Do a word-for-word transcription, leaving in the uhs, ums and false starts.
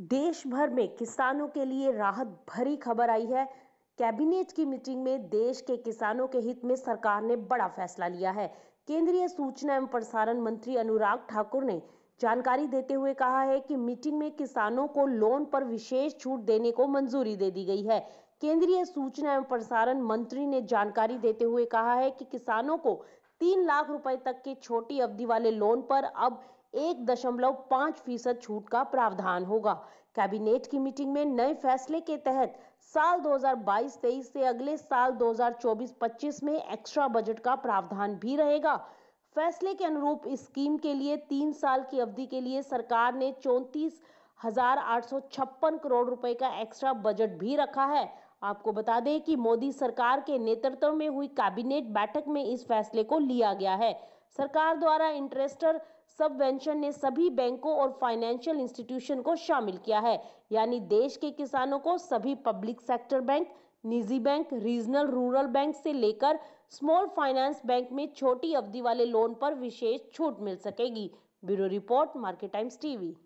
देश भर में किसानों के लिए राहत भरी खबर आई है। कैबिनेट की मीटिंग में देश के किसानों के हित में सरकार ने बड़ा फैसला लिया है। केंद्रीय सूचना एवं प्रसारण मंत्री अनुराग ठाकुर ने जानकारी देते हुए कहा है कि मीटिंग में किसानों को लोन पर विशेष छूट देने को मंजूरी दे दी गई है। केंद्रीय सूचना एवं प्रसारण मंत्री ने जानकारी देते हुए कहा है कि किसानों को तीन लाख रुपए तक के छोटी अवधि वाले लोन पर अब एक दशमलव पाँच फीसद छूट का प्रावधान होगा। कैबिनेट की मीटिंग में नए फैसले के तहत साल दो हज़ार बाईस तेईस से अगले साल दो हज़ार चौबीस पच्चीस में एक्स्ट्रा बजट का प्रावधान भी रहेगा। फैसले के अनुरूप इस स्कीम के लिए तीन साल की अवधि के लिए सरकार ने चौंतीस हजार आठ सौ छप्पन करोड़ रुपए का एक्स्ट्रा बजट भी रखा है। आपको बता दें कि मोदी सरकार के नेतृत्व में हुई कैबिनेट बैठक में इस फैसले को लिया गया है। सरकार द्वारा इंटरेस्टर सबवेंशन ने सभी बैंकों और फाइनेंशियल इंस्टीट्यूशन को शामिल किया है, यानी देश के किसानों को सभी पब्लिक सेक्टर बैंक, निजी बैंक, रीजनल रूरल बैंक से लेकर स्मॉल फाइनेंस बैंक में छोटी अवधि वाले लोन पर विशेष छूट मिल सकेगी। Bureau report, market times TV.